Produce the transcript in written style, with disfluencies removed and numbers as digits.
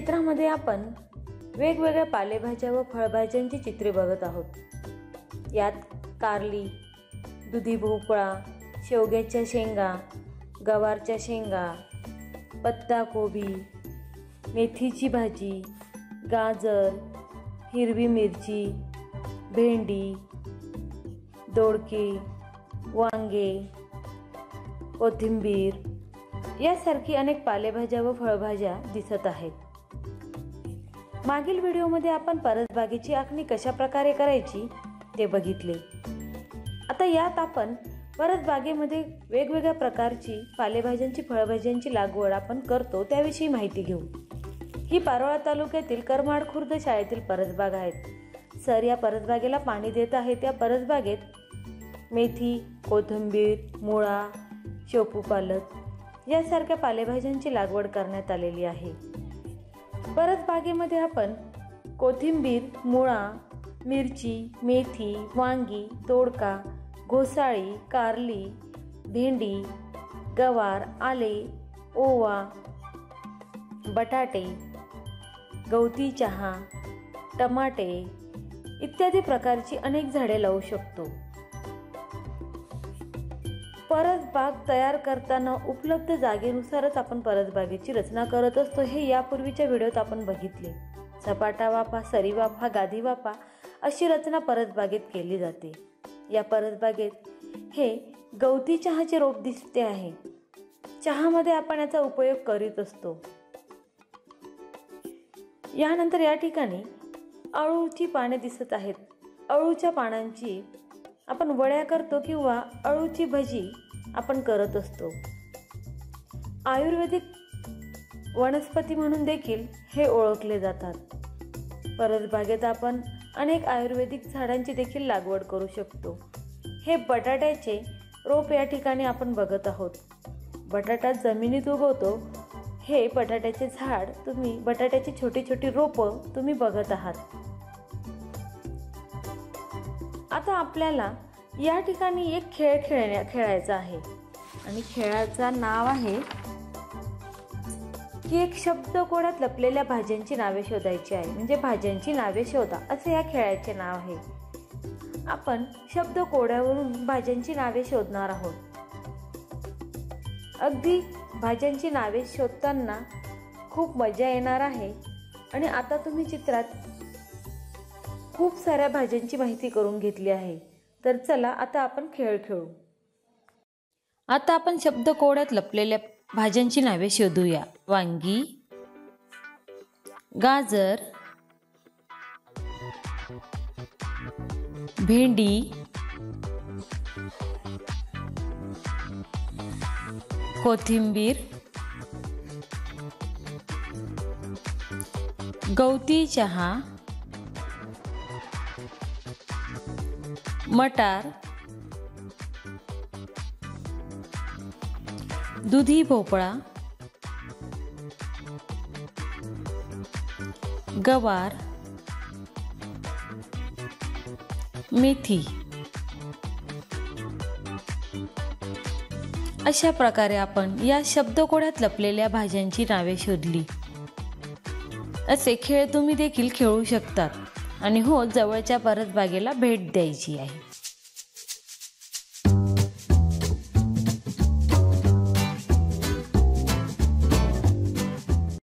चित्रामध्ये आपण वेगवेगळ्या पालेभाज्या व फळभाज्यांची चित्रे बघत आहोत। यात कारली, दुधी भोपळा, शेवग्याच्या शेंगा, गवारच्या शेंगा, पत्ताकोबी, मेथीची भाजी, गाजर, हिरवी मिरची, भेंडी, दोडके, वांगे, कोथिंबीर यासारखी अनेक पालेभाज्या व फळभाज्या दिसत आहेत। मागील व्हिडिओमध्ये आपण परसबागेची आखणी कशा प्रकारे करायची ते बघितले। आता यात आपण परसबागेमध्ये वेगवेगळ्या प्रकारची पालेभाज्यांची फळभाज्यांची लागवड आपण करतो त्याविषयी माहिती घेऊ। ही पारोळा तालुक्यातील करमाड खुर्द शाळेतील परसबाग आहेत। सर या परसबागेला पाणी देत आहे। त्या परसबागेत मेथी, कोथिंबीर, मुळा, शेपू पालक यासारख्या पालेभाज्यांची लागवड करण्यात आलेली आहे। परसबागेमध्ये आपण कोथिंबीर, मुळा, मिरची, मेथी, वांगी, दोडका, घोसाळी, कारली, भेंडी, गवार, आले, ओवा, बटाटे, गवती चहा, टमाटे इत्यादी प्रकारची अनेक झाडे लावू शकतो। परसबाग तयार करताना उपलब्ध जागेनुसारच आपण परसबागेची रचना करत असतो, हे यापूर्वीच्या व्हिडिओत आपण बघितले। सपाटा वाफा, सरी वाफा, गादी वाफा अशी रचना परसबागेत केली जाते। या परसबागेत हे गवती चहाचे रोप दिसते आहे। चहामध्ये आपण याचा उपयोग करीत असतो। यानंतर या ठिकाणी अळूची पाने दिसत आहेत। अळूच्या पानांची आपण वड्या करतो किंवा अळूची भजी आपण करत असतो। आयुर्वेदिक वनस्पती म्हणून देखील हे ओळखले जातात। परसबागेत आपण अनेक आयुर्वेदिक झाडांची देखील लागवड करू शकतो। हे बटाट्याचे रोप या ठिकाणी आपण बघत आहोत। बटाटा जमिनीत उगवतो। हे बटाट्याचे झाड तुम्ही बटाट्याची छोटी छोटी रोपं तुम्ही बघत आहात। आता आपल्याला या ठिकाणी एक खेळ खेळायचा आहे आणि खेळाचं नाव आहे की एक शब्दकोळात लपलेल्या भाज्यांची नावे शोधायची आहे, म्हणजे भाज्यांची नावे शोधा असे या खेळाचे नाव आहे। आपण शब्दकोळावरून भाज्यांची नावे शोधणार आहोत। अगदी भाज्यांची नावे शोधताना खूप मजा येणार आहे। आणि आता तुम्ही चित्रात खूप साऱ्या भाज्यांची माहिती करून घेतली आहे। तर चला आता आपण खेळ खेळू। आता आपण शब्दकोळात लपलेल्या भाज्यांची नावे शोधूया। वांगी, गाजर, भेंडी, कोथिंबीर, गवती चहा, मटार, दुधी भोपळा, गवार, मेथी अशा प्रकारे आपण या शब्दकोळात लपलेल्या भाज्यांची नावे शोधली। असे खेळ तुम्ही देखील खेळू शकतात आणि हो, जवळच्या परसबागेला भेट द्यायची आहे।